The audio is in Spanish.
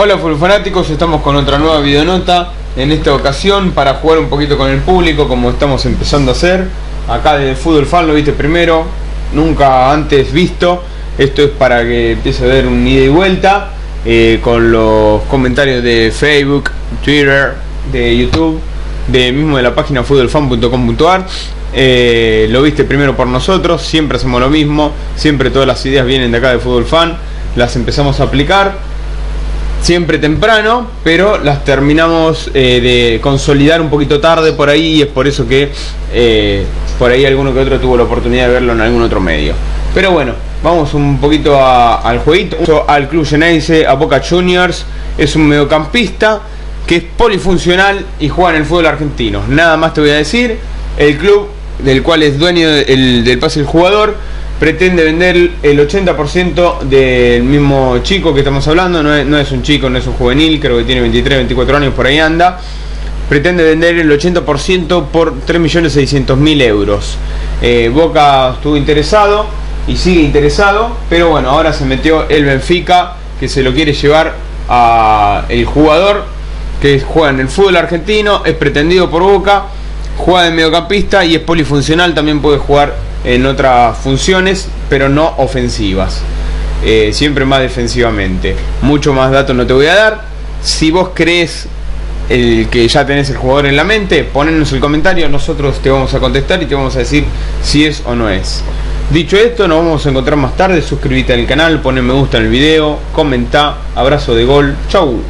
Hola Fútbol Fanáticos, estamos con otra nueva videonota. En esta ocasión para jugar un poquito con el público, como estamos empezando a hacer acá de Fútbol Fan. Lo viste primero, nunca antes visto. Esto es para que empiece a ver un ida y vuelta con los comentarios de Facebook, Twitter, de YouTube, de la página FútbolFan.com.ar. Lo viste primero por nosotros. Siempre hacemos lo mismo, siempre todas las ideas vienen de acá de Fútbol Fan, las empezamos a aplicar siempre temprano, pero las terminamos de consolidar un poquito tarde por ahí, y es por eso que por ahí alguno que otro tuvo la oportunidad de verlo en algún otro medio. Pero bueno, vamos un poquito al jueguito, al Club Genese, a Boca Juniors. Es un mediocampista que es polifuncional y juega en el fútbol argentino. Nada más te voy a decir. El club del cual es dueño del pase el jugador pretende vender el 80% del mismo chico que estamos hablando. No es un chico, no es un juvenil, creo que tiene 23, 24 años, por ahí anda. Pretende vender el 80% por 3.600.000 euros. Boca estuvo interesado y sigue interesado, pero bueno, ahora se metió el Benfica, que se lo quiere llevar a el jugador que juega en el fútbol argentino, es pretendido por Boca, juega de mediocampista y es polifuncional, también puede jugar en otras funciones, pero no ofensivas, siempre más defensivamente. Mucho más datos no te voy a dar. Si vos crees que ya tenés el jugador en la mente, ponenos el comentario, nosotros te vamos a contestar y te vamos a decir si es o no es. Dicho esto, nos vamos a encontrar más tarde. Suscríbete al canal, poné me gusta en el video, comenta, abrazo de gol, chau.